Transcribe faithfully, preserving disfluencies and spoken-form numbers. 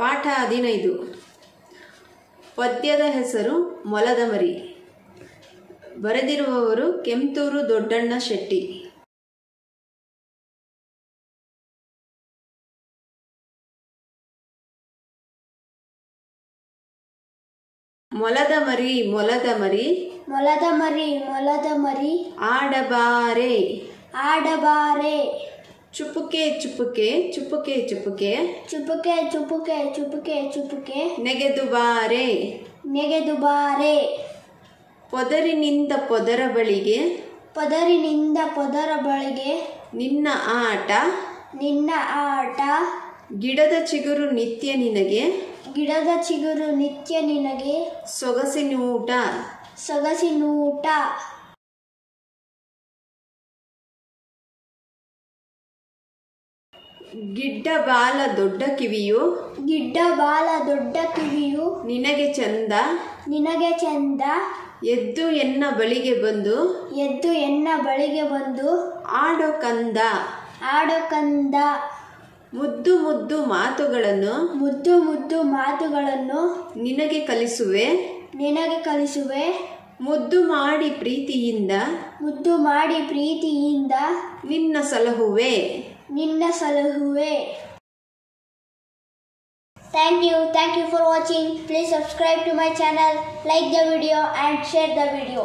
ಪಾಠ ಹದಿನೈದು. ಪದ್ಯದ ಹೆಸರು ಮೊಲದ ಮರಿ. ಬರೆದಿರುವವರು ಕೆಂತೂರು ದೊಡ್ಡಣ್ಣ ಶೆಟ್ಟಿ. ಮೊಲದ ಮರಿ ಮೊಲದ ಮರಿ ಮೊಲದ ಮರಿ ಮೊಲದ ಮರಿ ಆಡಬಾರೆ ಆಡಬಾರೆ. ಚುಪುಕೆ ಚುಪುಕೆ ಚುಪುಕೆ ಚುಪುಕೆ ಚುಪುಕೆ ಚುಪುಕೆ ಚುಪುಕೆ ಚುಪುಕೆ ನೆಗೆದು ಬಾರೆ ನೆಗೆದು ಬಾರೆ. ಪೊದರಿನಿಂದ ಪೊದರ ಬಳಿಗೆ ಪೊದರಿನಿಂದ ಪೊದರ ಬಳಿಗೆ ನಿನ್ನ ಆಟ ನಿನ್ನ ಆಟ. ಗಿಡದ ಚಿಗುರು ನಿತ್ಯ ನಿನಗೆ ಗಿಡದ ಚಿಗುರು ನಿತ್ಯ ನಿನಗೆ ಸೊಗಸಿನೂಟ ಸೊಗಸಿನೂಟ. ಗಿಡ್ಡ ಬಾಲ ದೊಡ್ಡ ಕಿವಿಯು ಗಿಡ್ಡ ಬಾಲ ದೊಡ್ಡ ಕಿವಿಯು ನಿನಗೆ ಚಂದ ನಿನಗೆ ಚಂದ. ಎದ್ದು ಎನ್ನ ಬಳಿಗೆ ಬಂದು ಎದ್ದು ಎನ್ನ ಬಳಿಗೆ ಬಂದು ಆಡೋ ಕಂದ ಆಡೋ ಕಂದ. ಮುದ್ದು ಮುದ್ದು ಮಾತುಗಳನ್ನು ಮುದ್ದು ಮುದ್ದು ಮಾತುಗಳನ್ನು ನಿನಗೆ ಕಲಿಸುವೆ ನಿನಗೆ ಕಲಿಸುವೆ. ಮುದ್ದು ಮಾಡಿ ಪ್ರೀತಿಯಿಂದ ಮುದ್ದು ಮಾಡಿ ಪ್ರೀತಿಯಿಂದ ನಿನ್ನ ಸಲಹುವೆ ನಿನ್ನ ಸಲಹುವೆ. Thank you. Thank you for watching. Please subscribe to my channel, like the video and share the video.